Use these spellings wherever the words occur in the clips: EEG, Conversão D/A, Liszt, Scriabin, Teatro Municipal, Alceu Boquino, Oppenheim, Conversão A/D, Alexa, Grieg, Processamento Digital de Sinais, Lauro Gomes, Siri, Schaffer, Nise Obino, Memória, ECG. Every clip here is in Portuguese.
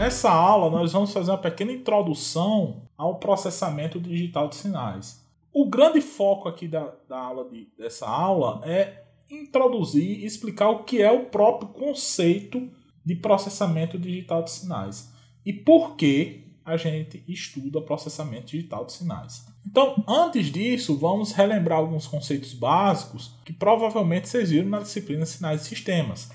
Nessa aula, nós vamos fazer uma pequena introdução ao processamento digital de sinais. O grande foco aqui dessa aula é introduzir e explicar o que é o próprio conceito de processamento digital de sinais e por que a gente estuda processamento digital de sinais. Então, antes disso, vamos relembrar alguns conceitos básicos que provavelmente vocês viram na disciplina Sinais e Sistemas,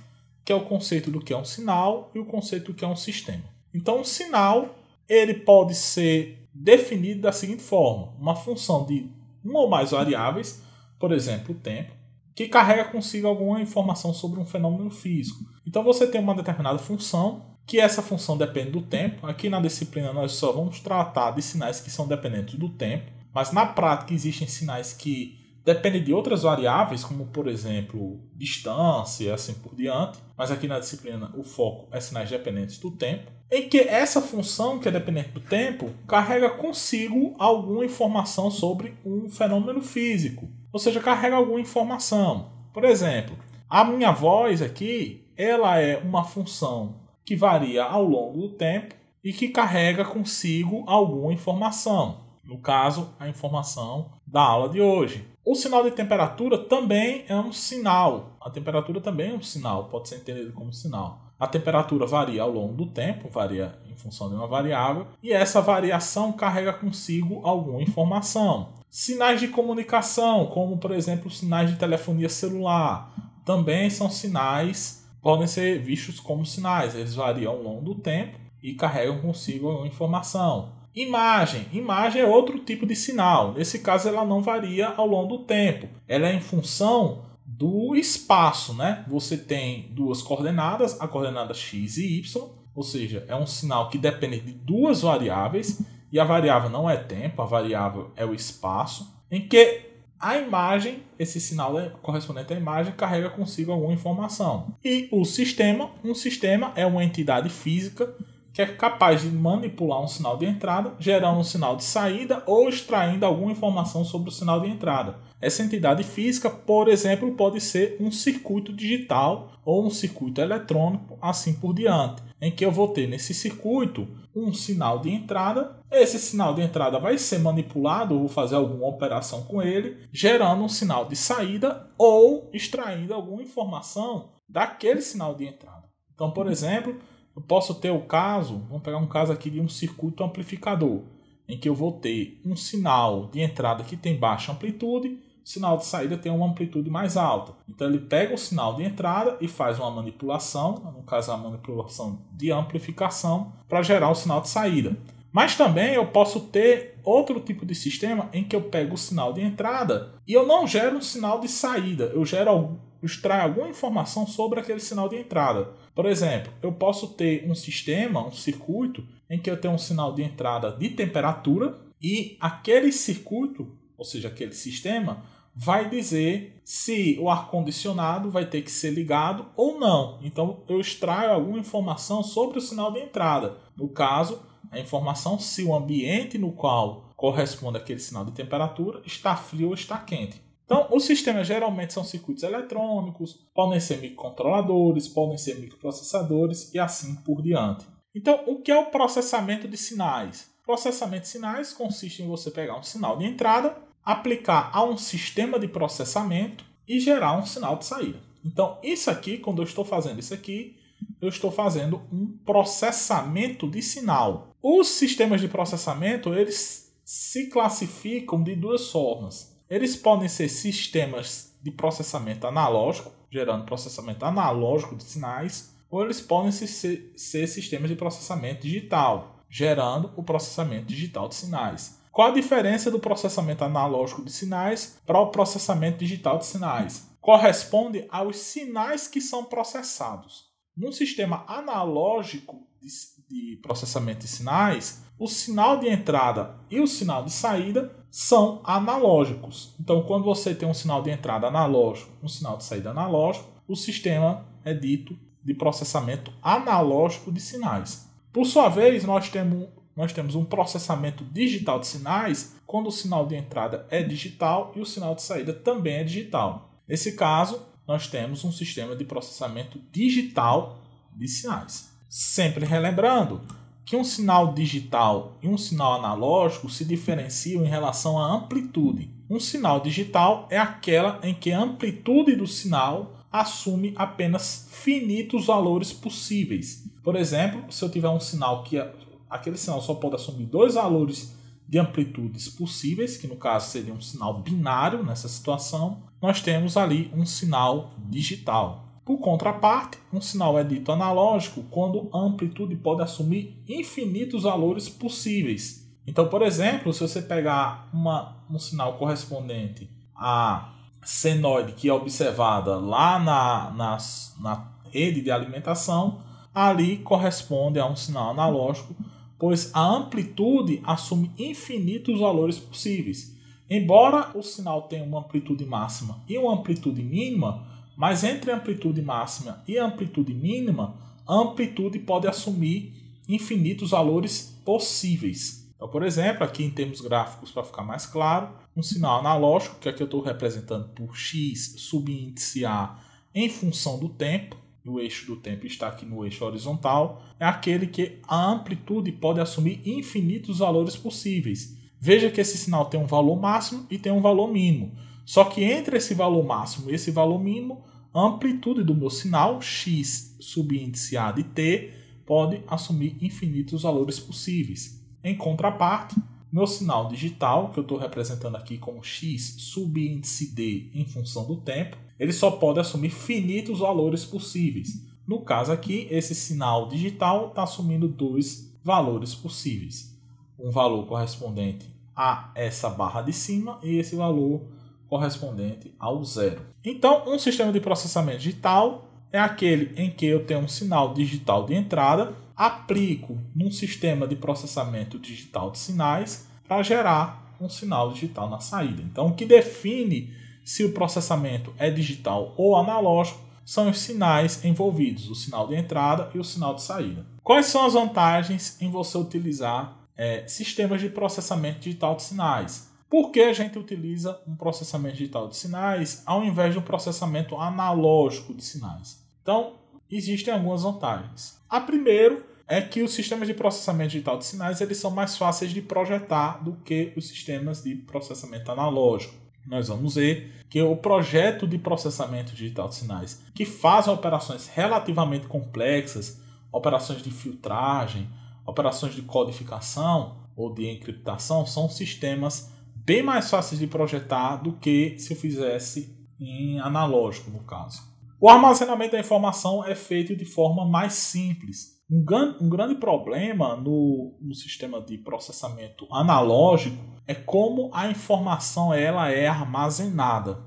que é o conceito do que é um sinal e o conceito do que é um sistema. Então, um sinal ele pode ser definido da seguinte forma: uma função de uma ou mais variáveis, por exemplo, o tempo, que carrega consigo alguma informação sobre um fenômeno físico. Então, você tem uma determinada função, que essa função depende do tempo. Aqui na disciplina nós só vamos tratar de sinais que são dependentes do tempo, mas na prática existem sinais que dependem de outras variáveis, como por exemplo distância e assim por diante, mas aqui na disciplina o foco é sinais dependentes do tempo, em que essa função que é dependente do tempo carrega consigo alguma informação sobre um fenômeno físico, ou seja, carrega alguma informação. Por exemplo, a minha voz aqui, ela é uma função que varia ao longo do tempo e que carrega consigo alguma informação. No caso, a informação da aula de hoje. O sinal de temperatura também é um sinal. A temperatura também é um sinal, pode ser entendido como sinal. A temperatura varia ao longo do tempo, varia em função de uma variável, e essa variação carrega consigo alguma informação. Sinais de comunicação, como por exemplo, sinais de telefonia celular, também são sinais. Podem ser vistos como sinais, eles variam ao longo do tempo e carregam consigo alguma informação. Imagem. Imagem é outro tipo de sinal. Nesse caso, ela não varia ao longo do tempo. Ela é em função do espaço, né? Você tem duas coordenadas, a coordenada x e y, ou seja, é um sinal que depende de duas variáveis, e a variável não é tempo, a variável é o espaço, em que a imagem, esse sinal correspondente à imagem, carrega consigo alguma informação. E o sistema, um sistema é uma entidade física que é capaz de manipular um sinal de entrada, gerando um sinal de saída ou extraindo alguma informação sobre o sinal de entrada. Essa entidade física, por exemplo, pode ser um circuito digital ou um circuito eletrônico, assim por diante, em que eu vou ter nesse circuito um sinal de entrada. Esse sinal de entrada vai ser manipulado, eu vou fazer alguma operação com ele, gerando um sinal de saída ou extraindo alguma informação daquele sinal de entrada. Então, por exemplo, eu posso ter o caso, vamos pegar um caso aqui de um circuito amplificador, em que eu vou ter um sinal de entrada que tem baixa amplitude, o sinal de saída tem uma amplitude mais alta. Então ele pega o sinal de entrada e faz uma manipulação, no caso a manipulação de amplificação, para gerar o sinal de saída. Mas também eu posso ter outro tipo de sistema em que eu pego o sinal de entrada e eu não gero um sinal de saída, eu extraio alguma informação sobre aquele sinal de entrada. Por exemplo, eu posso ter um sistema, um circuito, em que eu tenho um sinal de entrada de temperatura e aquele circuito, ou seja, aquele sistema, vai dizer se o ar-condicionado vai ter que ser ligado ou não. Então eu extraio alguma informação sobre o sinal de entrada. No caso, a informação se o ambiente no qual corresponde aquele sinal de temperatura está frio ou está quente. Então, os sistemas geralmente são circuitos eletrônicos, podem ser microcontroladores, podem ser microprocessadores e assim por diante. Então, o que é o processamento de sinais? Processamento de sinais consiste em você pegar um sinal de entrada, aplicar a um sistema de processamento e gerar um sinal de saída. Então, isso aqui, quando eu estou fazendo isso aqui, eu estou fazendo um processamento de sinal. Os sistemas de processamento, eles se classificam de duas formas. Eles podem ser sistemas de processamento analógico, gerando processamento analógico de sinais, ou eles podem ser sistemas de processamento digital, gerando o processamento digital de sinais. Qual a diferença do processamento analógico de sinais para o processamento digital de sinais? Corresponde aos sinais que são processados. Num sistema analógico de processamento de sinais, o sinal de entrada e o sinal de saída são analógicos. Então, quando você tem um sinal de entrada analógico, um sinal de saída analógico, o sistema é dito de processamento analógico de sinais. Por sua vez, nós temos um processamento digital de sinais, quando o sinal de entrada é digital e o sinal de saída também é digital. Nesse caso, nós temos um sistema de processamento digital de sinais. Sempre relembrando, que um sinal digital e um sinal analógico se diferenciam em relação à amplitude. Um sinal digital é aquela em que a amplitude do sinal assume apenas finitos valores possíveis. Por exemplo, se eu tiver um sinal que aquele sinal só pode assumir dois valores de amplitudes possíveis, que no caso seria um sinal binário nessa situação, nós temos ali um sinal digital. Por contraparte, um sinal é dito analógico quando a amplitude pode assumir infinitos valores possíveis. Então, por exemplo, se você pegar um sinal correspondente a senoide que é observada lá na rede de alimentação, ali corresponde a um sinal analógico, pois a amplitude assume infinitos valores possíveis. Embora o sinal tenha uma amplitude máxima e uma amplitude mínima, mas entre a amplitude máxima e a amplitude mínima, a amplitude pode assumir infinitos valores possíveis. Então, por exemplo, aqui em termos gráficos, para ficar mais claro, um sinal analógico, que aqui eu estou representando por x subíndice A em função do tempo, e o eixo do tempo está aqui no eixo horizontal, é aquele que a amplitude pode assumir infinitos valores possíveis. Veja que esse sinal tem um valor máximo e tem um valor mínimo. Só que entre esse valor máximo e esse valor mínimo, a amplitude do meu sinal, x subíndice A de t, pode assumir infinitos valores possíveis. Em contraparte, meu sinal digital, que eu estou representando aqui como x subíndice D em função do tempo, ele só pode assumir finitos valores possíveis. No caso aqui, esse sinal digital está assumindo dois valores possíveis. Um valor correspondente a essa barra de cima e esse valor correspondente ao zero. Então, um sistema de processamento digital é aquele em que eu tenho um sinal digital de entrada, aplico num sistema de processamento digital de sinais para gerar um sinal digital na saída. Então, o que define se o processamento é digital ou analógico são os sinais envolvidos, o sinal de entrada e o sinal de saída. Quais são as vantagens em você utilizar sistemas de processamento digital de sinais? Por que a gente utiliza um processamento digital de sinais ao invés de um processamento analógico de sinais? Então, existem algumas vantagens. A primeira é que os sistemas de processamento digital de sinais eles são mais fáceis de projetar do que os sistemas de processamento analógico. Nós vamos ver que o projeto de processamento digital de sinais, que faz operações relativamente complexas, operações de filtragem, operações de codificação ou de encriptação, são sistemas bem mais fáceis de projetar do que se eu fizesse em analógico, no caso. O armazenamento da informação é feito de forma mais simples. Um grande problema no sistema de processamento analógico é como a informação ela é armazenada.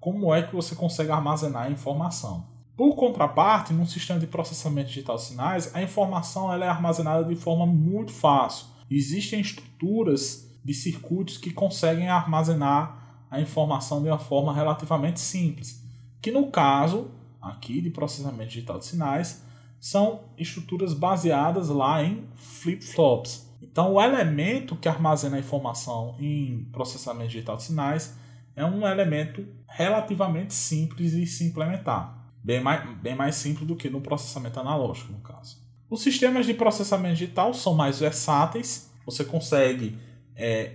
Como é que você consegue armazenar a informação? Por contraparte, num sistema de processamento digital de sinais, a informação ela é armazenada de forma muito fácil. Existem estruturas de circuitos que conseguem armazenar a informação de uma forma relativamente simples, que no caso aqui de processamento digital de sinais são estruturas baseadas lá em flip-flops. Então o elemento que armazena a informação em processamento digital de sinais é um elemento relativamente simples de se implementar, bem mais simples do que no processamento analógico no caso. Os sistemas de processamento digital são mais versáteis, você consegue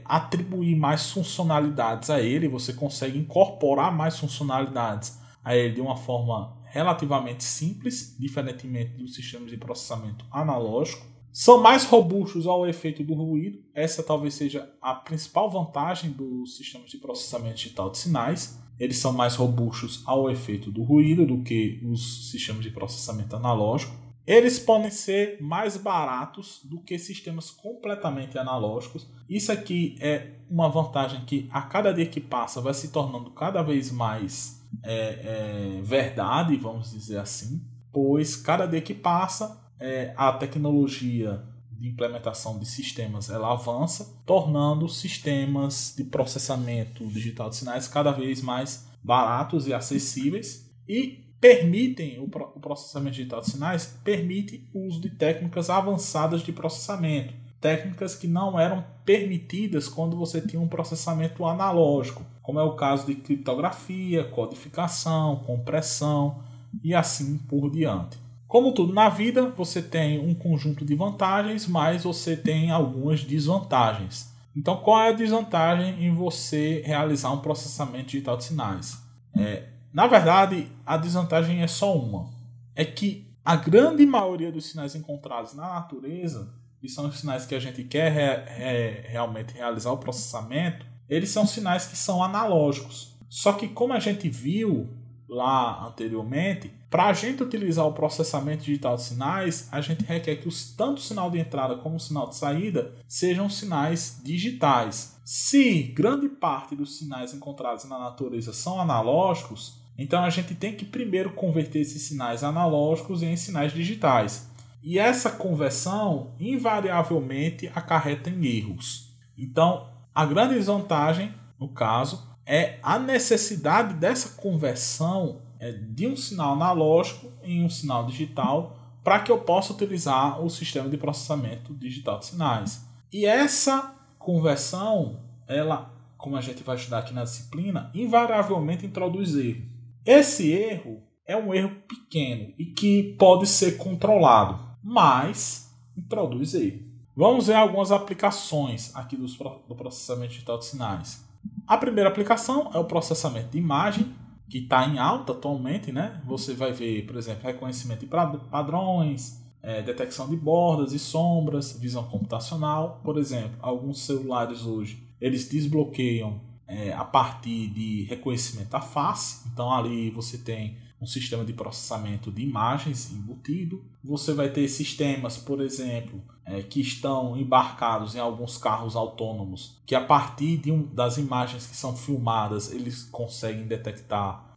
atribuir mais funcionalidades a ele, você consegue incorporar mais funcionalidades a ele de uma forma relativamente simples, diferentemente dos sistemas de processamento analógico. São mais robustos ao efeito do ruído, essa talvez seja a principal vantagem dos sistemas de processamento digital de sinais. Eles são mais robustos ao efeito do ruído do que os sistemas de processamento analógico. Eles podem ser mais baratos do que sistemas completamente analógicos. Isso aqui é uma vantagem que a cada dia que passa vai se tornando cada vez mais verdade, vamos dizer assim, pois cada dia que passa a tecnologia de implementação de sistemas ela avança, tornando sistemas de processamento digital de sinais cada vez mais baratos e acessíveis e permitem, o processamento digital de sinais permite o uso de técnicas avançadas de processamento, técnicas que não eram permitidas quando você tinha um processamento analógico, como é o caso de criptografia, codificação, compressão e assim por diante. Como tudo na vida, você tem um conjunto de vantagens, mas você tem algumas desvantagens. Então, qual é a desvantagem em você realizar um processamento digital de sinais? Na verdade, a desvantagem é só uma. É que a grande maioria dos sinais encontrados na natureza, que são os sinais que a gente quer realmente realizar o processamento, eles são sinais que são analógicos. Só que, como a gente viu lá anteriormente, para a gente utilizar o processamento digital de sinais, a gente requer que tanto o sinal de entrada como o sinal de saída sejam sinais digitais. Se grande parte dos sinais encontrados na natureza são analógicos, então a gente tem que primeiro converter esses sinais analógicos em sinais digitais. E essa conversão, invariavelmente, acarreta em erros. Então, a grande desvantagem, no caso, é a necessidade dessa conversão de um sinal analógico em um sinal digital para que eu possa utilizar o sistema de processamento digital de sinais. E essa conversão, ela, como a gente vai estudar aqui na disciplina, invariavelmente introduz erro. Esse erro é um erro pequeno e que pode ser controlado, mas introduz erro. Vamos ver algumas aplicações aqui do processamento digital de sinais. A primeira aplicação é o processamento de imagem, que está em alta atualmente, né? Você vai ver, por exemplo, reconhecimento de padrões, detecção de bordas e sombras, visão computacional. Por exemplo, alguns celulares hoje, eles desbloqueiam a partir de reconhecimento da face. Então, ali você tem um sistema de processamento de imagens embutido. Você vai ter sistemas, por exemplo, que estão embarcados em alguns carros autônomos, que a partir das imagens que são filmadas, eles conseguem detectar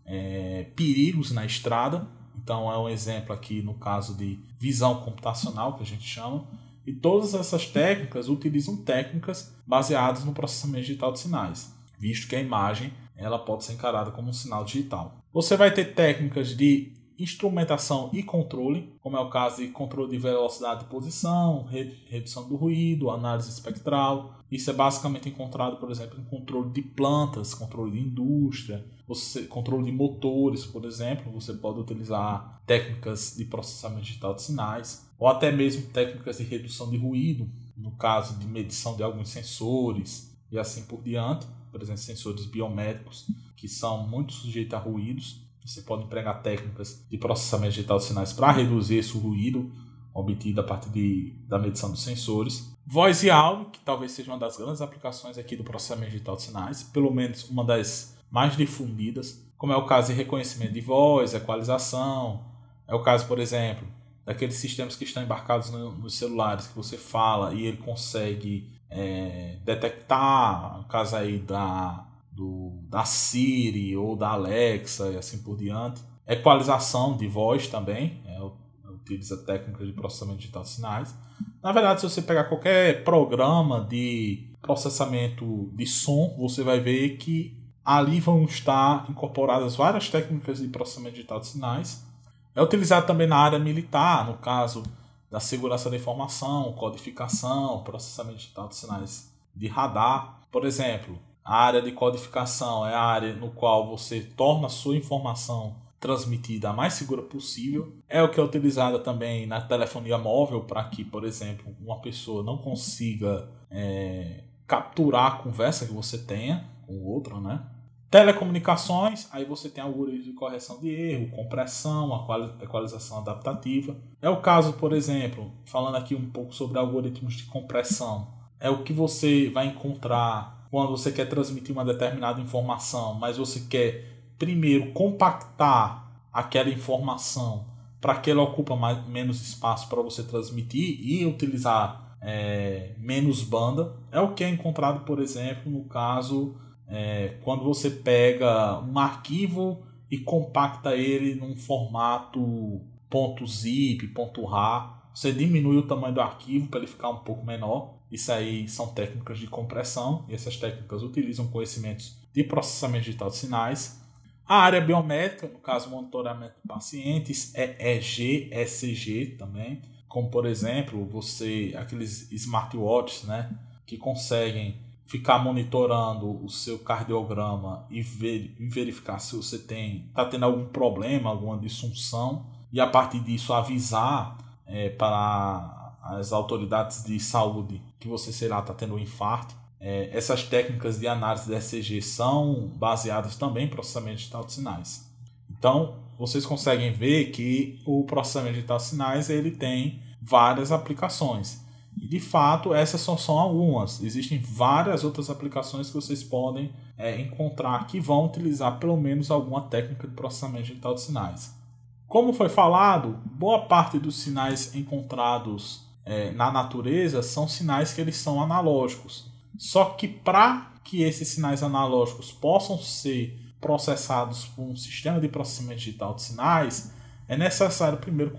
perigos na estrada. Então é um exemplo aqui no caso de visão computacional, que a gente chama. E todas essas técnicas utilizam técnicas baseadas no processamento digital de sinais, visto que a imagem ela pode ser encarada como um sinal digital. Você vai ter técnicas de instrumentação e controle, como é o caso de controle de velocidade e posição, redução do ruído, análise espectral. Isso é basicamente encontrado, por exemplo, em controle de plantas, controle de indústria, controle de motores, por exemplo. Você pode utilizar técnicas de processamento digital de sinais, ou até mesmo técnicas de redução de ruído, no caso de medição de alguns sensores e assim por diante. Por exemplo, sensores biomédicos, que são muito sujeitos a ruídos. Você pode empregar técnicas de processamento digital de sinais para reduzir esse ruído obtido a partir da medição dos sensores. Voz e áudio, que talvez seja uma das grandes aplicações aqui do processamento digital de sinais, pelo menos uma das mais difundidas, como é o caso de reconhecimento de voz, equalização. É o caso, por exemplo, daqueles sistemas que estão embarcados nos celulares, que você fala e ele consegue detectar, no caso aí da Siri ou da Alexa e assim por diante. Equalização de voz também, utiliza técnicas de processamento digital de sinais. Na verdade, se você pegar qualquer programa de processamento de som, você vai ver que ali vão estar incorporadas várias técnicas de processamento digital de sinais. É utilizado também na área militar, no caso da segurança da informação, codificação, processamento digital de sinais de radar. Por exemplo, a área de codificação é a área no qual você torna a sua informação transmitida a mais segura possível. É o que é utilizada também na telefonia móvel, para que, por exemplo, uma pessoa não consiga capturar a conversa que você tenha com outra, né? Telecomunicações, aí você tem algoritmos de correção de erro, compressão, equalização adaptativa. É o caso, por exemplo, falando aqui um pouco sobre algoritmos de compressão, é o que você vai encontrar quando você quer transmitir uma determinada informação, mas você quer primeiro compactar aquela informação para que ela ocupa menos espaço para você transmitir e utilizar menos banda. É o que é encontrado, por exemplo, no caso quando você pega um arquivo e compacta ele num formato .zip, .rar. Você diminui o tamanho do arquivo para ele ficar um pouco menor. Isso aí são técnicas de compressão, e essas técnicas utilizam conhecimentos de processamento digital de sinais. A área biométrica, no caso monitoramento de pacientes, EEG, ECG também, como por exemplo, aqueles smartwatches, né, que conseguem ficar monitorando o seu cardiograma e verificar se você está tendo algum problema, alguma disfunção. e a partir disso avisar para as autoridades de saúde que você, sei lá, está tendo um infarto. Essas técnicas de análise da ECG são baseadas também em processamento digital de sinais. Então, vocês conseguem ver que o processamento digital de sinais ele tem várias aplicações. E, de fato, essas são só algumas. Existem várias outras aplicações que vocês podem encontrar que vão utilizar pelo menos alguma técnica de processamento digital de sinais. Como foi falado, boa parte dos sinais encontrados na natureza são sinais que eles são analógicos. Só que para que esses sinais analógicos possam ser processados por um sistema de processamento digital de sinais, é necessário primeiro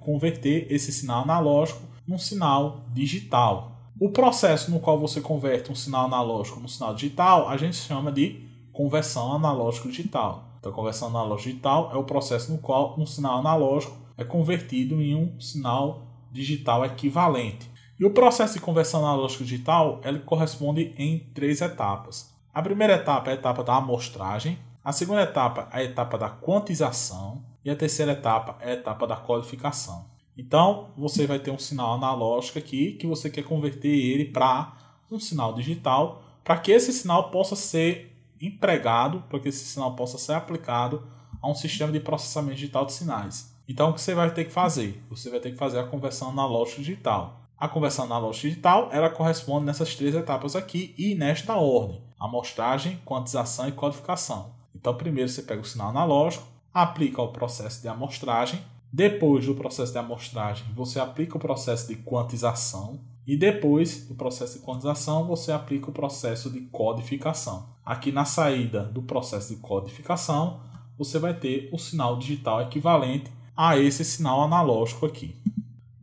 converter esse sinal analógico num sinal digital. O processo no qual você converte um sinal analógico num sinal digital, a gente chama de conversão analógico-digital. Então, a conversão analógico-digital é o processo no qual um sinal analógico é convertido em um sinal digital equivalente. E o processo de conversão analógico-digital ele corresponde em 3 etapas. A primeira etapa é a etapa da amostragem, a segunda etapa é a etapa da quantização e a terceira etapa é a etapa da codificação. Então, você vai ter um sinal analógico aqui que você quer converter ele para um sinal digital, para que esse sinal possa ser empregado, para que esse sinal possa ser aplicado a um sistema de processamento digital de sinais. Então, o que você vai ter que fazer? Você vai ter que fazer a conversão analógica digital. A conversão analógica digital ela corresponde nessas 3 etapas aqui e nesta ordem: amostragem, quantização e codificação. Então, primeiro você pega o sinal analógico, aplica o processo de amostragem. Depois do processo de amostragem, você aplica o processo de quantização. E depois do processo de quantização, você aplica o processo de codificação. Aqui na saída do processo de codificação, você vai ter o sinal digital equivalente a esse sinal analógico aqui.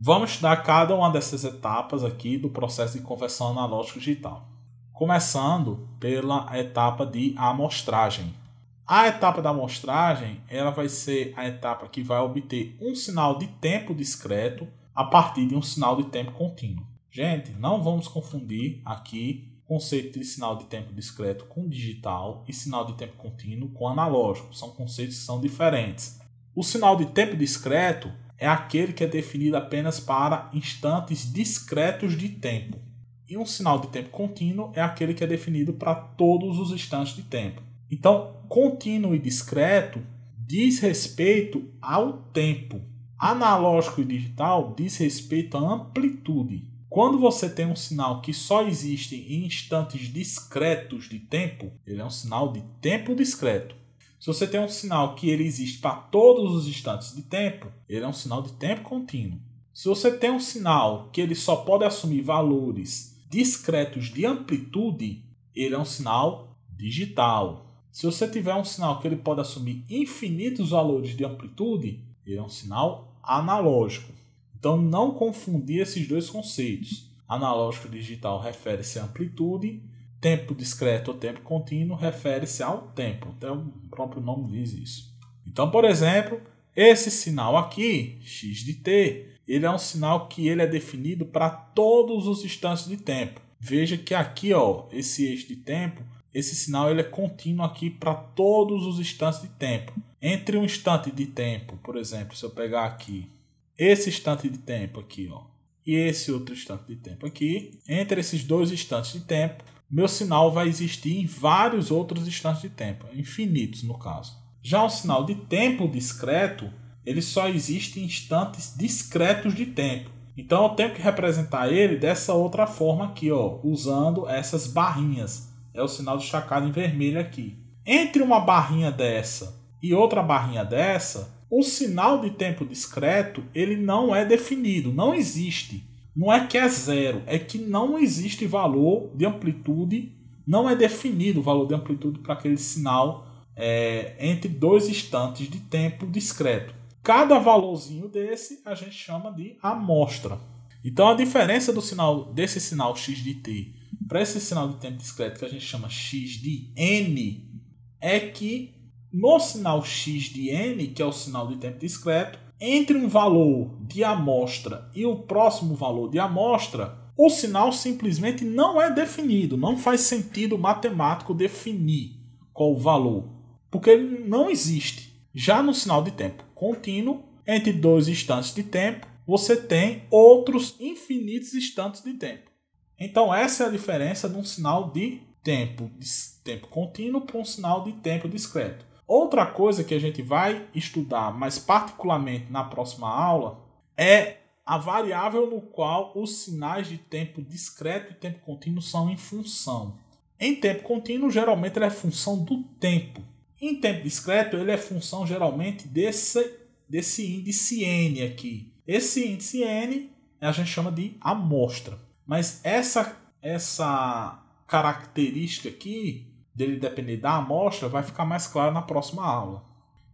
Vamos estudar cada uma dessas etapas aqui do processo de conversão analógico-digital. Começando pela etapa de amostragem. A etapa da amostragem ela vai ser a etapa que vai obter um sinal de tempo discreto a partir de um sinal de tempo contínuo. Gente, não vamos confundir aqui o conceito de sinal de tempo discreto com digital e sinal de tempo contínuo com analógico. São conceitos que são diferentes. O sinal de tempo discreto é aquele que é definido apenas para instantes discretos de tempo. E um sinal de tempo contínuo é aquele que é definido para todos os instantes de tempo. Então, contínuo e discreto diz respeito ao tempo. Analógico e digital diz respeito à amplitude. Quando você tem um sinal que só existe em instantes discretos de tempo, ele é um sinal de tempo discreto. Se você tem um sinal que ele existe para todos os instantes de tempo, ele é um sinal de tempo contínuo. Se você tem um sinal que ele só pode assumir valores discretos de amplitude, ele é um sinal digital. Se você tiver um sinal que ele pode assumir infinitos valores de amplitude, ele é um sinal analógico. Então, não confundir esses dois conceitos. Analógico e digital refere-se à amplitude, tempo discreto ou tempo contínuo refere-se ao tempo. Até o próprio nome diz isso. Então, por exemplo, esse sinal aqui, x de t, ele é um sinal que ele é definido para todos os instantes de tempo. Veja que aqui, ó, esse eixo de tempo, esse sinal ele é contínuo aqui para todos os instantes de tempo. Entre um instante de tempo, por exemplo, se eu pegar aqui esse instante de tempo aqui, ó, e esse outro instante de tempo aqui, entre esses dois instantes de tempo, meu sinal vai existir em vários outros instantes de tempo, infinitos no caso. Já um sinal de tempo discreto, ele só existe em instantes discretos de tempo. Então, eu tenho que representar ele dessa outra forma aqui, ó, usando essas barrinhas. É o sinal destacado em vermelho aqui. Entre uma barrinha dessa e outra barrinha dessa, o sinal de tempo discreto ele não é definido, não existe. Não é que é zero, é que não existe valor de amplitude, não é definido o valor de amplitude para aquele sinal entre dois instantes de tempo discreto. Cada valorzinho desse a gente chama de amostra. Então, a diferença do sinal, desse sinal x de t para esse sinal de tempo discreto que a gente chama x de n, é que no sinal x de n, que é o sinal de tempo discreto, entre um valor de amostra e o próximo valor de amostra, o sinal simplesmente não é definido, não faz sentido matemático definir qual o valor, porque ele não existe. Já no sinal de tempo contínuo, entre dois instantes de tempo, você tem outros infinitos instantes de tempo. Então essa é a diferença de um sinal de tempo contínuo para um sinal de tempo discreto. Outra coisa que a gente vai estudar, mas particularmente na próxima aula, é a variável no qual os sinais de tempo discreto e tempo contínuo são em função. Em tempo contínuo, geralmente ele é função do tempo. Em tempo discreto, ele é função geralmente desse índice n aqui. Esse índice n a gente chama de amostra. Mas essa característica aqui, dele depender da amostra, vai ficar mais clara na próxima aula.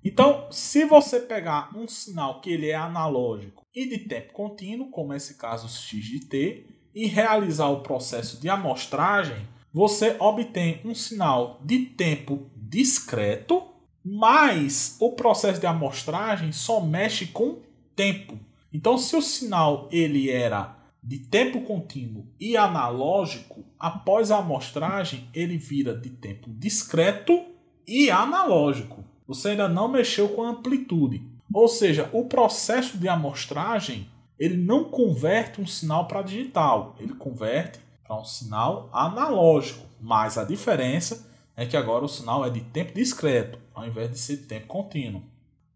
Então, se você pegar um sinal que ele é analógico e de tempo contínuo, como nesse caso x de t, e realizar o processo de amostragem, você obtém um sinal de tempo discreto, mas o processo de amostragem só mexe com tempo. Então, se o sinal ele era de tempo contínuo e analógico, após a amostragem ele vira de tempo discreto e analógico. Você ainda não mexeu com a amplitude. Ou seja, o processo de amostragem ele não converte um sinal para digital, ele converte para um sinal analógico. Mas a diferença é que agora o sinal é de tempo discreto, ao invés de ser de tempo contínuo.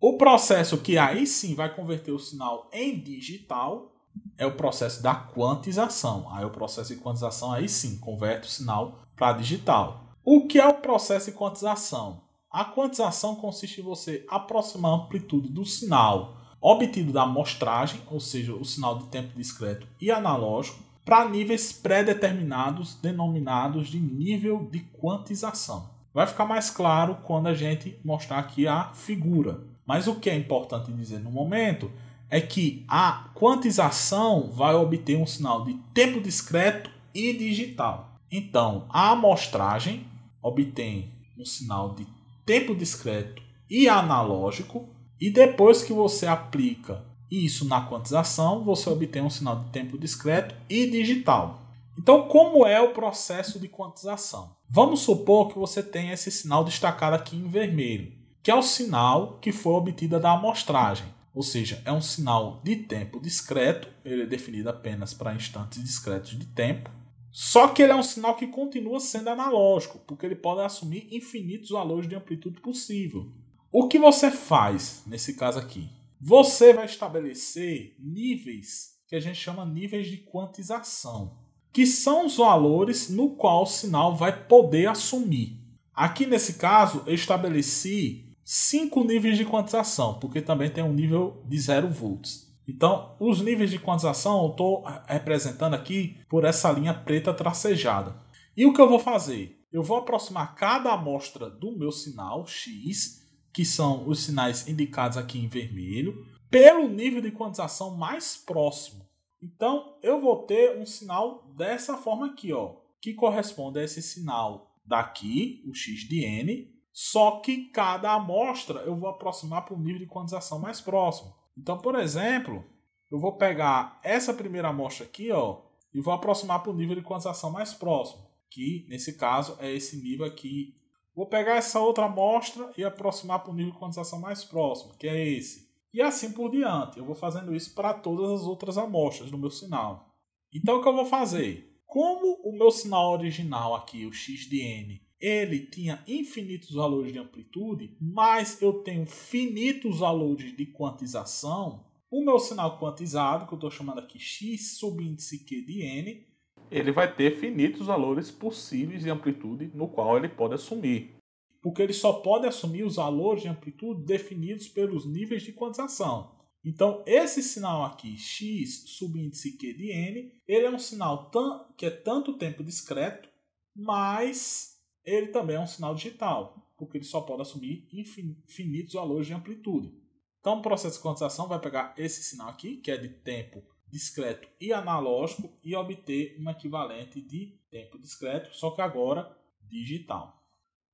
O processo que aí sim vai converter o sinal em digital é o processo da quantização. Aí o processo de quantização aí sim converte o sinal para digital. O que é o processo de quantização? A quantização consiste em você aproximar a amplitude do sinal obtido da amostragem, ou seja, o sinal de tempo discreto e analógico, para níveis pré-determinados, denominados de nível de quantização. Vai ficar mais claro quando a gente mostrar aqui a figura. Mas o que é importante dizer no momento é que a quantização vai obter um sinal de tempo discreto e digital. Então, a amostragem obtém um sinal de tempo discreto e analógico, e depois que você aplica isso na quantização, você obtém um sinal de tempo discreto e digital. Então, como é o processo de quantização? Vamos supor que você tenha esse sinal destacado aqui em vermelho, que é o sinal que foi obtido da amostragem. Ou seja, é um sinal de tempo discreto, ele é definido apenas para instantes discretos de tempo, só que ele é um sinal que continua sendo analógico, porque ele pode assumir infinitos valores de amplitude possível. O que você faz nesse caso aqui? Você vai estabelecer níveis, que a gente chama níveis de quantização, que são os valores no qual o sinal vai poder assumir. Aqui nesse caso, eu estabeleci 5 níveis de quantização, porque também tem um nível de 0 volts. Então, os níveis de quantização eu estou representando aqui por essa linha preta tracejada. E o que eu vou fazer? Eu vou aproximar cada amostra do meu sinal, x, que são os sinais indicados aqui em vermelho, pelo nível de quantização mais próximo. Então, eu vou ter um sinal dessa forma aqui, ó, que corresponde a esse sinal daqui, o x de n, só que cada amostra eu vou aproximar para o nível de quantização mais próximo. Então, por exemplo, eu vou pegar essa primeira amostra aqui, ó, e vou aproximar para o nível de quantização mais próximo, que nesse caso é esse nível aqui. Vou pegar essa outra amostra e aproximar para o nível de quantização mais próximo, que é esse. E assim por diante. Eu vou fazendo isso para todas as outras amostras do meu sinal. Então, o que eu vou fazer? Como o meu sinal original aqui, o x de n, ele tinha infinitos valores de amplitude, mas eu tenho finitos valores de quantização, o meu sinal quantizado, que eu estou chamando aqui x subíndice q de n, ele vai ter finitos valores possíveis de amplitude no qual ele pode assumir. Porque ele só pode assumir os valores de amplitude definidos pelos níveis de quantização. Então, esse sinal aqui, x subíndice q de n, ele é um sinal que é tanto tempo discreto, mas ele também é um sinal digital, porque ele só pode assumir infinitos valores de amplitude. Então, o processo de quantização vai pegar esse sinal aqui, que é de tempo discreto e analógico, e obter um equivalente de tempo discreto, só que agora digital.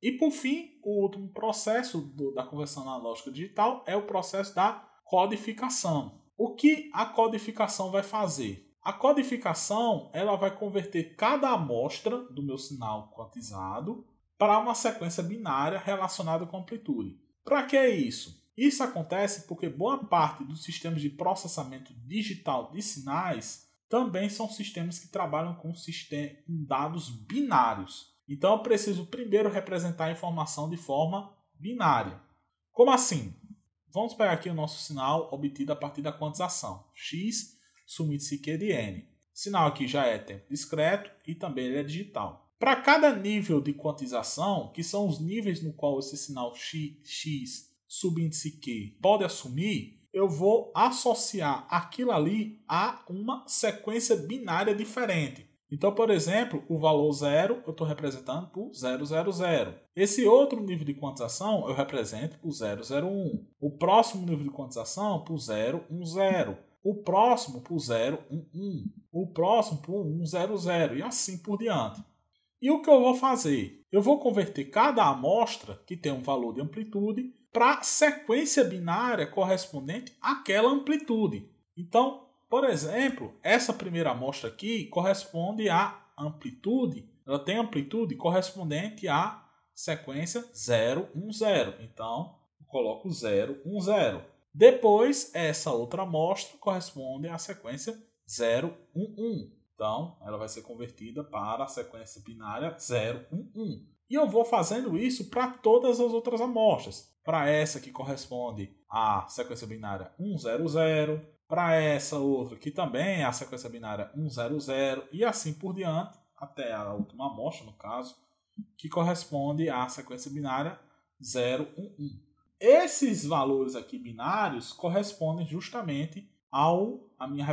E, por fim, o último processo da conversão analógica digital é o processo da codificação. O que a codificação vai fazer? A codificação ela vai converter cada amostra do meu sinal quantizado para uma sequência binária relacionada com amplitude. Para que é isso? Isso acontece porque boa parte dos sistemas de processamento digital de sinais também são sistemas que trabalham com dados binários. Então eu preciso primeiro representar a informação de forma binária. Como assim? Vamos pegar aqui o nosso sinal obtido a partir da quantização. X sumido-se Q de N. O sinal aqui já é tempo discreto e também ele é digital. Para cada nível de quantização, que são os níveis no qual esse sinal X subíndice Q pode assumir, eu vou associar aquilo ali a uma sequência binária diferente. Então, por exemplo, o valor 0 eu estou representando por 000. Esse outro nível de quantização eu represento por 001. O próximo nível de quantização por 010. O próximo por 011. O próximo por 100 e assim por diante. E o que eu vou fazer? Eu vou converter cada amostra, que tem um valor de amplitude, para a sequência binária correspondente àquela amplitude. Então, por exemplo, essa primeira amostra aqui corresponde à amplitude, ela tem amplitude correspondente à sequência 010. Então, eu coloco 010. Depois, essa outra amostra corresponde à sequência 011. Então, ela vai ser convertida para a sequência binária 011. E eu vou fazendo isso para todas as outras amostras. Para essa que corresponde à sequência binária 100, para essa outra que também é a sequência binária 100 e assim por diante, até a última amostra, no caso, que corresponde à sequência binária 011. Esses valores aqui binários correspondem justamente à minha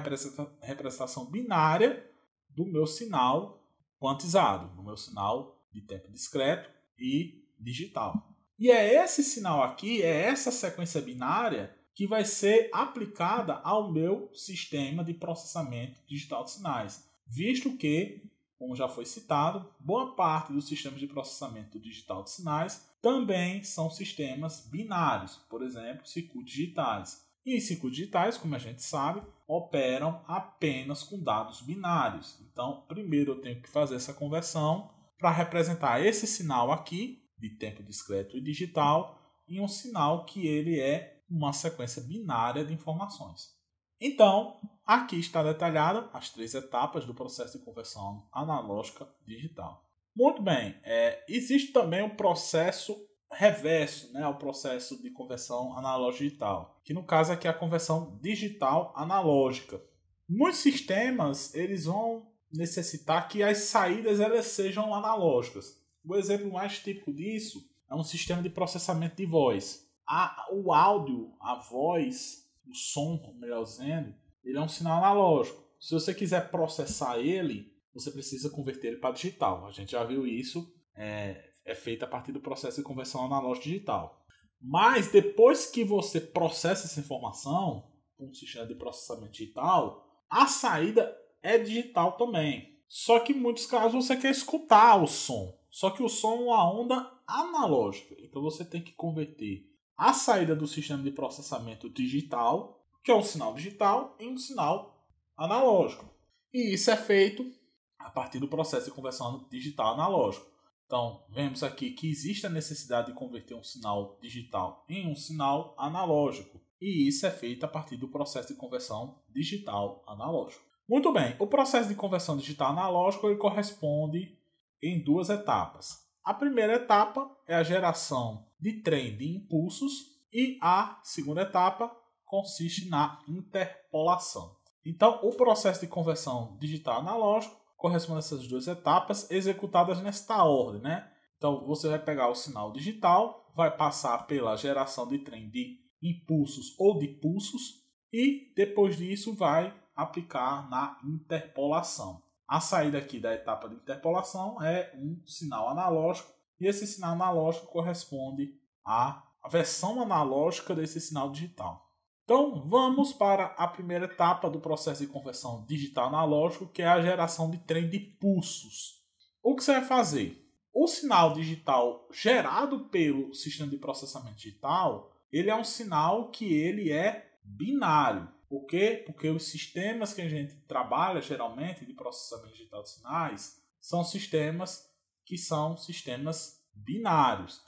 representação binária do meu sinal quantizado, do meu sinal de tempo discreto e digital. E é esse sinal aqui, é essa sequência binária que vai ser aplicada ao meu sistema de processamento digital de sinais, visto que, como já foi citado, boa parte dos sistemas de processamento digital de sinais também são sistemas binários, por exemplo, circuitos digitais. E circuitos digitais, como a gente sabe, operam apenas com dados binários. Então, primeiro eu tenho que fazer essa conversão para representar esse sinal aqui, de tempo discreto e digital, em um sinal que ele é uma sequência binária de informações. Então, aqui está detalhada as três etapas do processo de conversão analógica digital. Muito bem, existe também o processo reverso, né, o processo de conversão analógica digital, que no caso aqui é a conversão digital analógica. Muitos sistemas eles vão necessitar que as saídas elas sejam analógicas. O exemplo mais típico disso é um sistema de processamento de voz. O áudio, a voz, o som, melhor dizendo, ele é um sinal analógico. Se você quiser processar ele, você precisa converter ele para digital. A gente já viu isso, é feito a partir do processo de conversão analógica digital. Mas depois que você processa essa informação, com um sistema de processamento digital, a saída é digital também. Só que em muitos casos você quer escutar o som. Só que o som é uma onda analógica, então você tem que converter a saída do sistema de processamento digital, que é um sinal digital, em um sinal analógico. E isso é feito a partir do processo de conversão digital analógico. Então, vemos aqui que existe a necessidade de converter um sinal digital em um sinal analógico. E isso é feito a partir do processo de conversão digital analógico. Muito bem, o processo de conversão digital analógico ele corresponde em duas etapas. A primeira etapa é a geração de trem de impulsos e a segunda etapa consiste na interpolação. Então, o processo de conversão digital analógico corresponde a essas duas etapas executadas nesta ordem, né? Então, você vai pegar o sinal digital, vai passar pela geração de trem de impulsos ou de pulsos e, depois disso, vai aplicar na interpolação. A saída aqui da etapa de interpolação é um sinal analógico e esse sinal analógico corresponde à versão analógica desse sinal digital. Então vamos para a primeira etapa do processo de conversão digital analógico, que é a geração de trem de pulsos. O que você vai fazer? O sinal digital gerado pelo sistema de processamento digital, ele é um sinal que ele é binário. Por quê? Porque os sistemas que a gente trabalha, geralmente, de processamento digital de sinais, são sistemas que são sistemas binários.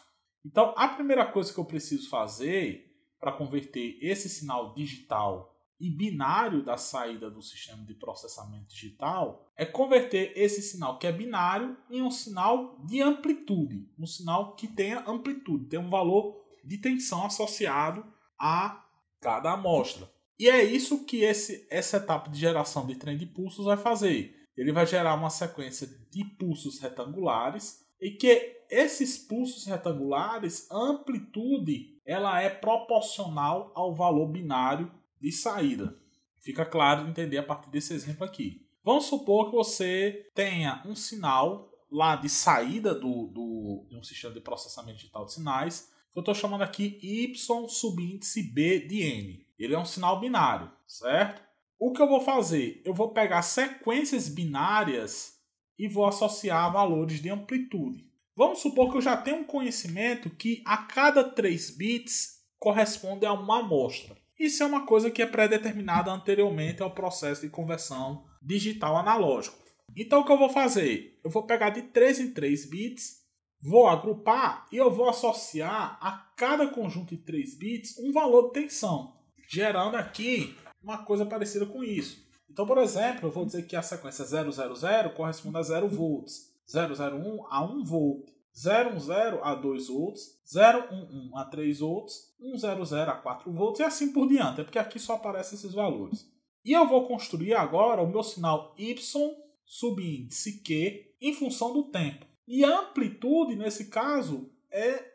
Então, a primeira coisa que eu preciso fazer para converter esse sinal digital e binário da saída do sistema de processamento digital é converter esse sinal que é binário em um sinal de amplitude, um sinal que tenha amplitude, tem um valor de tensão associado a cada amostra. E é isso que essa etapa de geração de trem de pulsos vai fazer. Ele vai gerar uma sequência de pulsos retangulares e que esses pulsos retangulares, a amplitude ela é proporcional ao valor binário de saída. Fica claro de entender a partir desse exemplo aqui. Vamos supor que você tenha um sinal lá de saída de um sistema de processamento digital de sinais, que eu estou chamando aqui Y subíndice B de N. Ele é um sinal binário, certo? O que eu vou fazer? Eu vou pegar sequências binárias e vou associar valores de amplitude. Vamos supor que eu já tenho um conhecimento que a cada 3 bits corresponde a uma amostra. Isso é uma coisa que é pré-determinada anteriormente ao processo de conversão digital analógico. Então o que eu vou fazer? Eu vou pegar de 3 em 3 bits, vou agrupar e eu vou associar a cada conjunto de 3 bits um valor de tensão, gerando aqui uma coisa parecida com isso. Então, por exemplo, eu vou dizer que a sequência 000 corresponde a 0 volts, 001 a 1 volt, 010 a 2 volts, 011 a 3 volts, 100 a 4 volts e assim por diante. É porque aqui só aparecem esses valores. E eu vou construir agora o meu sinal Y subíndice Q em função do tempo. E a amplitude, nesse caso,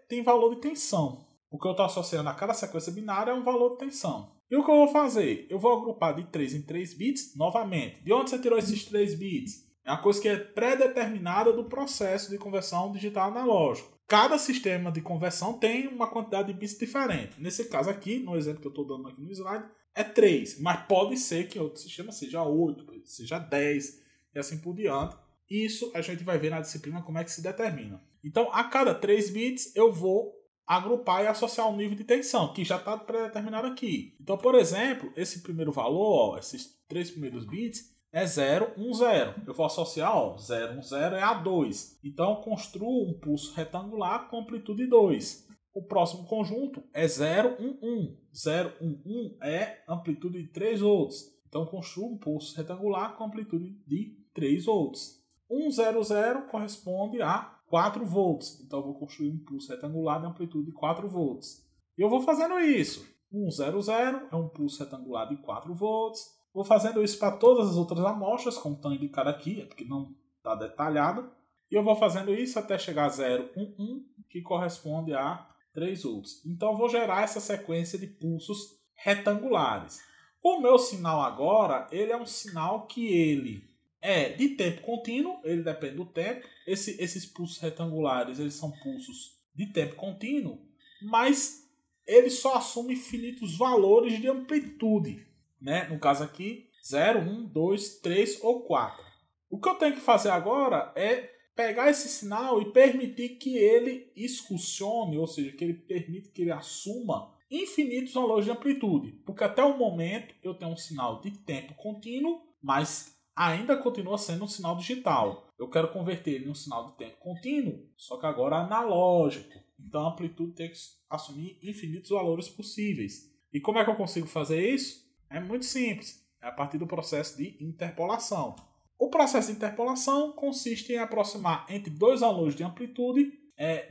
tem valor de tensão. O que eu estou associando a cada sequência binária é um valor de tensão. E o que eu vou fazer? Eu vou agrupar de 3 em 3 bits novamente. De onde você tirou esses 3 bits? É uma coisa que é pré-determinada do processo de conversão digital analógico. Cada sistema de conversão tem uma quantidade de bits diferente. Nesse caso aqui, no exemplo que eu estou dando aqui no slide, é 3. Mas pode ser que outro sistema seja 8, seja 10 e assim por diante. Isso a gente vai ver na disciplina como é que se determina. Então, a cada 3 bits, eu vou agrupar e associar um nível de tensão, que já está pré-determinado aqui. Então, por exemplo, esse primeiro valor, ó, esses 3 primeiros bits, é 0, 1, 0. Eu vou associar, ó, 0, 1, 0 é A2. Então, eu construo um pulso retangular com amplitude 2. O próximo conjunto é 0, 1, 1. 0, 1, 1 é amplitude de 3 volts. Então, eu construo um pulso retangular com amplitude de 3 volts. 1, 0, 0 corresponde a 4 volts. Então, eu vou construir um pulso retangular de amplitude de 4 volts. E eu vou fazendo isso. 1, 0, 0 é um pulso retangular de 4 volts. Vou fazendo isso para todas as outras amostras, como estão indicadas aqui, é porque não está detalhada. E eu vou fazendo isso até chegar a 0, 1, 1, que corresponde a 3 volts. Então, eu vou gerar essa sequência de pulsos retangulares. O meu sinal agora, ele é um sinal que ele é de tempo contínuo, ele depende do tempo. Esses pulsos retangulares, eles são pulsos de tempo contínuo, mas ele só assume infinitos valores de amplitude, né? No caso aqui, 0, 1, 2, 3 ou 4. O que eu tenho que fazer agora é pegar esse sinal e permitir que ele excursione, ou seja, que ele permite que ele assuma infinitos valores de amplitude. Porque até o momento eu tenho um sinal de tempo contínuo, mas ainda continua sendo um sinal digital. Eu quero converter ele em um sinal de tempo contínuo, só que agora analógico. Então a amplitude tem que assumir infinitos valores possíveis. E como é que eu consigo fazer isso? É muito simples, é a partir do processo de interpolação. O processo de interpolação consiste em aproximar entre dois valores de amplitude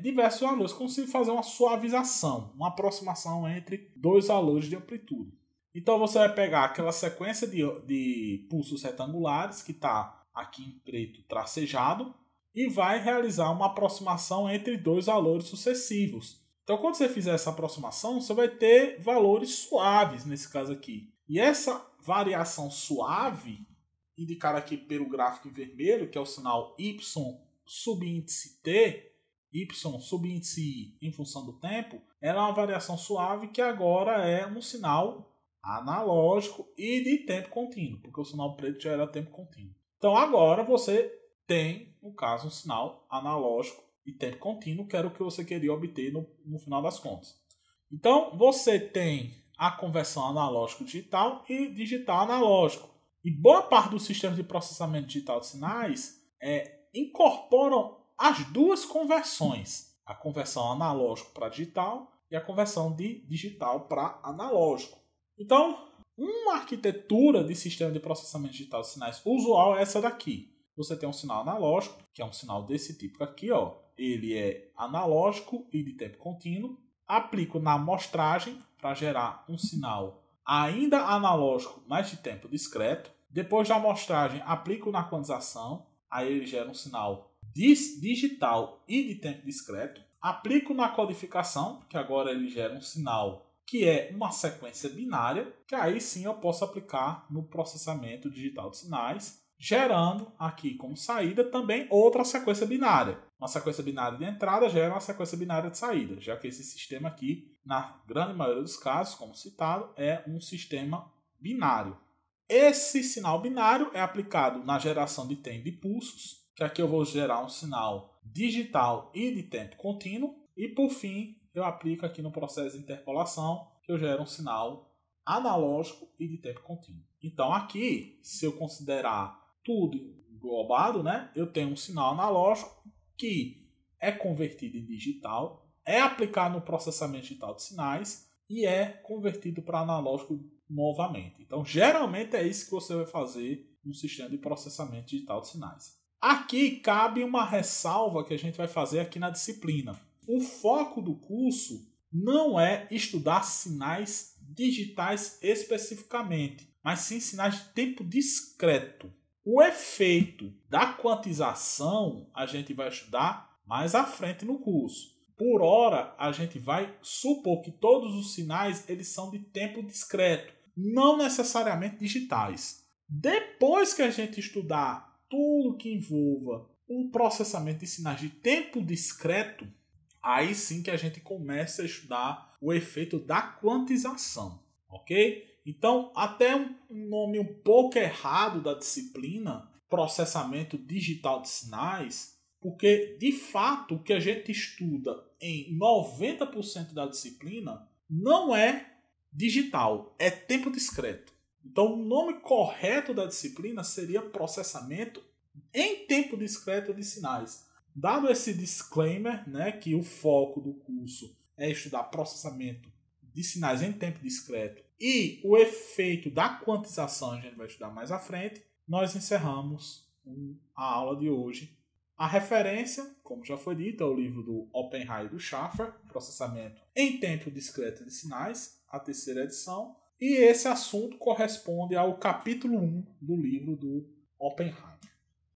diversos valores, como se fazer uma suavização, uma aproximação entre dois valores de amplitude. Então você vai pegar aquela sequência de pulsos retangulares que está aqui em preto tracejado e vai realizar uma aproximação entre dois valores sucessivos. Então quando você fizer essa aproximação, você vai ter valores suaves nesse caso aqui. E essa variação suave, indicada aqui pelo gráfico em vermelho, que é o sinal Y subíndice T, Y subíndice I em função do tempo, ela é uma variação suave que agora é um sinal analógico e de tempo contínuo, porque o sinal preto já era tempo contínuo. Então agora você tem, no caso, um sinal analógico e tempo contínuo, que era o que você queria obter no final das contas. Então você tem a conversão analógico-digital e digital-analógico. E boa parte dos sistemas de processamento digital de sinais incorporam as duas conversões, a conversão analógico para digital e a conversão de digital para analógico. Então, uma arquitetura de sistema de processamento digital de sinais usual é essa daqui. Você tem um sinal analógico, que é um sinal desse tipo aqui, ó. Ele é analógico e de tempo contínuo. Aplico na amostragem para gerar um sinal ainda analógico, mas de tempo discreto. Depois da amostragem, aplico na quantização. Aí ele gera um sinal digital e de tempo discreto. Aplico na codificação, que agora ele gera um sinal que é uma sequência binária, que aí sim eu posso aplicar no processamento digital de sinais, gerando aqui como saída também outra sequência binária. Uma sequência binária de entrada gera uma sequência binária de saída, já que esse sistema aqui, na grande maioria dos casos, como citado, é um sistema binário. Esse sinal binário é aplicado na geração de trem de pulsos, que aqui eu vou gerar um sinal digital e de tempo contínuo, e por fim, eu aplico aqui no processo de interpolação, que eu gero um sinal analógico e de tempo contínuo. Então aqui, se eu considerar tudo englobado, né, eu tenho um sinal analógico que é convertido em digital, é aplicado no processamento digital de sinais e é convertido para analógico novamente. Então geralmente é isso que você vai fazer no sistema de processamento digital de sinais. Aqui cabe uma ressalva que a gente vai fazer aqui na disciplina. O foco do curso não é estudar sinais digitais especificamente, mas sim sinais de tempo discreto. O efeito da quantização a gente vai estudar mais à frente no curso. Por hora, a gente vai supor que todos os sinais eles são de tempo discreto, não necessariamente digitais. Depois que a gente estudar tudo que envolva o processamento de sinais de tempo discreto, aí sim que a gente começa a estudar o efeito da quantização, ok? Então, até um nome um pouco errado da disciplina, processamento digital de sinais, porque, de fato, o que a gente estuda em 90% da disciplina não é digital, é tempo discreto. Então, o nome correto da disciplina seria processamento em tempo discreto de sinais. Dado esse disclaimer, né, que o foco do curso é estudar processamento de sinais em tempo discreto e o efeito da quantização a gente vai estudar mais à frente, nós encerramos a aula de hoje. A referência, como já foi dito, é o livro do Oppenheim e do Schaffer, Processamento em Tempo Discreto de Sinais, a 3ª edição, e esse assunto corresponde ao capítulo 1 do livro do Oppenheim.